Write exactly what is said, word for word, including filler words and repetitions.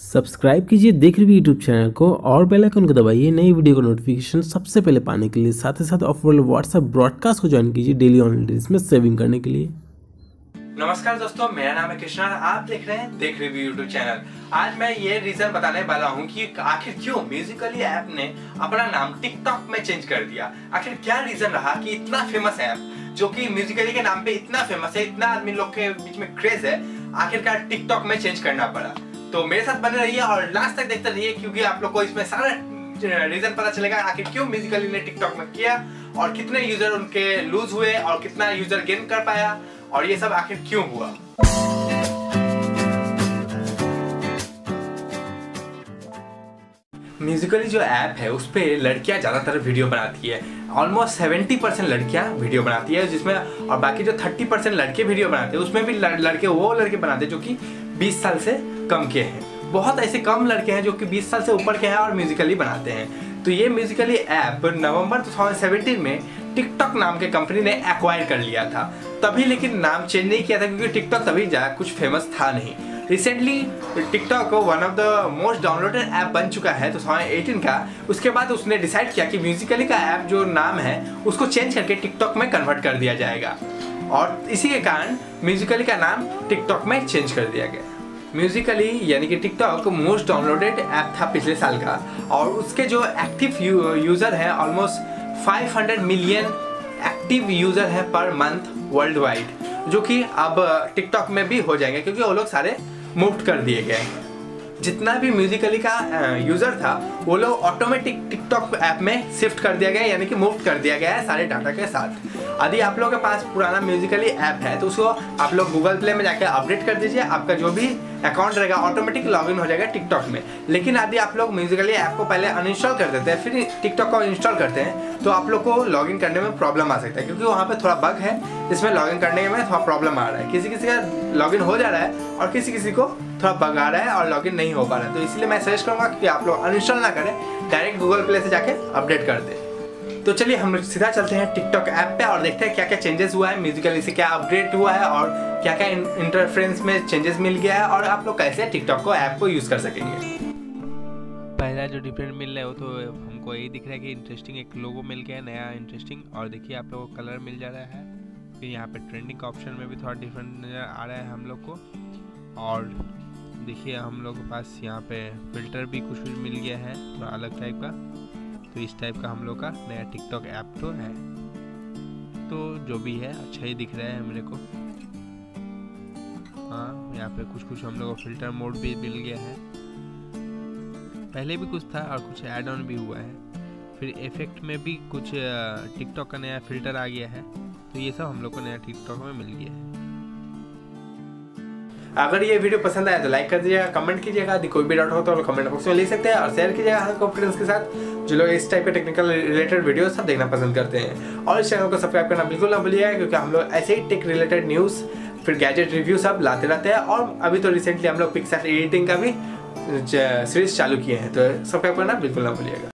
Subscribe कीजिए देख review YouTube channel को और बेल आइकन को दबाइए नई वीडियो का नोटिफिकेशन सबसे पहले पाने के लिए। साथ ही साथ ऑफिशियल व्हाट्सएप ब्रॉडकास्ट को ज्वाइन कीजिए डेली ऑनलाइन रील्स में सेविंग करने के लिए। नमस्कार दोस्तों, मेरा नाम है कृष्णा, आप देख रहे हैं देख रिव्यू यूट्यूब चैनल। आज मैं ये रीजन बताने वाला हूँ कि आखिर क्यों म्यूजिकली ऐप ने अपना नाम टिकटॉक में चेंज कर दिया। आखिर क्या रीजन रहा कि इतना फेमस ऐप जो कि म्यूजिकली के नाम पे इतना फेमस है, इतना आदमी लोग के बीच में क्रेज है, आखिरकार टिकटॉक में चेंज करना पड़ा। तो मेरे साथ बने रहिए और लास्ट तक देखते रहिए क्योंकि आप लोग को इसमें सारा रीजन पता चलेगा आखिर क्यों म्यूजिकली ने टिकटॉक में किया और कितने यूजर उनके लूज हुए और कितना यूजर गेन कर पाया और ये सब आखिर क्यों हुआ। म्यूजिकली जो ऐप है उस पर लड़कियां ज़्यादातर वीडियो बनाती है, ऑलमोस्ट सत्तर परसेंट लड़कियां वीडियो बनाती है जिसमें, और बाकी जो तीस परसेंट लड़के वीडियो बनाते हैं उसमें भी लड़के वो लड़के बनाते हैं जो कि बीस साल से कम के हैं। बहुत ऐसे कम लड़के हैं जो कि बीस साल से ऊपर के हैं और म्यूजिकली बनाते हैं। तो ये म्यूजिकली ऐप नवंबर दो हज़ार सत्रह में टिकटॉक नाम के कंपनी ने एक्वायर कर लिया था, तभी लेकिन नाम चेंज नहीं किया था क्योंकि टिकटॉक तभी ज़्यादा कुछ फेमस था नहीं। Recently TikTok one of the most downloaded app बन चुका है दो हज़ार अठारह का। उसके बाद उसने डिसाइड किया कि म्यूजिकली का ऐप जो नाम है उसको चेंज करके टिकटॉक में कन्वर्ट कर दिया जाएगा और इसी के कारण म्यूजिकली का नाम टिकटॉक में चेंज कर दिया गया। म्यूजिकली यानी कि टिकटॉक मोस्ट डाउनलोडेड ऐप था पिछले साल का और उसके जो एक्टिव यू, यूज़र है almost five hundred million active user है पर मंथ वर्ल्ड वाइड, जो कि अब टिकटॉक में भी हो जाएंगे क्योंकि वो लोग सारे मुफ्त कर दिए गए। जितना भी म्यूजिकली का यूज़र था वो लोग ऑटोमेटिक टिकटॉक ऐप में शिफ्ट कर दिया गया, यानी कि मुफ्त कर दिया गया है सारे डाटा के साथ। यदि आप लोगों के पास पुराना म्यूजिकली ऐप है तो उसको आप लोग गूगल प्ले में जाकर अपडेट कर दीजिए, आपका जो भी अकाउंट रहेगा ऑटोमेटिक लॉगिन हो जाएगा टिकटॉक में। लेकिन यदि आप लोग म्यूजिकली ऐप को पहले अनइंस्टॉल कर देते हैं फिर टिकटॉक को इंस्टॉल करते हैं तो आप लोग को लॉगिन करने में प्रॉब्लम आ सकता है क्योंकि वहाँ पर थोड़ा बग है जिसमें लॉगिन करने में थोड़ा प्रॉब्लम आ रहा है। किसी किसी का लॉगिन हो जा रहा है और किसी किसी को थोड़ा बग आ रहा है और लॉगिन नहीं हो पा रहा है। तो इसलिए मैं सजेस्ट करूँगा कि आप लोग अनइंस्टॉल ना करें, डायरेक्ट गूगल प्ले से जाके अपडेट कर दें। तो चलिए हम सीधा चलते हैं टिकटॉक ऐप पे और देखते हैं क्या क्या चेंजेस हुआ है, म्यूजिकली से क्या अपडेट हुआ है और क्या क्या इंटरफेरेंस में चेंजेस मिल गया है और आप लोग कैसे टिकटॉक को ऐप को यूज़ कर सकेंगे। पहला जो डिफरेंट मिल रहा है वो तो हमको यही दिख रहा है कि इंटरेस्टिंग एक लोगो मिल गया है नया इंटरेस्टिंग, और देखिए आप लोगों को कलर मिल जा रहा है। फिर यहाँ पर ट्रेंडिंग का ऑप्शन में भी थोड़ा डिफरेंट नज़र आ रहा है हम लोग को, और देखिए हम लोग के पास यहाँ पर फिल्टर भी कुछ कुछ मिल गया है थोड़ा अलग टाइप का। तो इस टाइप का हम लोग का नया टिकटॉक ऐप तो है, तो जो भी है अच्छा ही दिख रहा है मेरे को। हाँ, यहाँ पे कुछ कुछ हम लोग को फिल्टर मोड भी मिल गया है, पहले भी कुछ था और कुछ ऐड ऑन भी हुआ है। फिर इफेक्ट में भी कुछ टिकटॉक का नया फिल्टर आ गया है। तो ये सब हम लोग को नया टिकटॉक में मिल गया है। अगर ये वीडियो पसंद आया तो लाइक कर दीजिएगा, कमेंट कीजिएगा, यदि कोई भी डाउट हो तो कमेंट बॉक्स में ले सकते हैं और शेयर कीजिएगा हर कॉन्फिडेंस के साथ जो लोग इस टाइप के टेक्निकल रिलेटेड वीडियो सब देखना पसंद करते हैं। और इस चैनल को सब्सक्राइब करना बिल्कुल ना भूलिएगा क्योंकि हम लोग ऐसे ही टेक रिलेटेड न्यूज़ फिर गैजेट रिव्यू सब लाते रहते हैं और अभी तो रिसेंटली हम लोग पिक्सल एडिटिंग का भी सीरीज चालू किए हैं। तो सब्सक्राइब करना बिल्कुल ना भूलिएगा।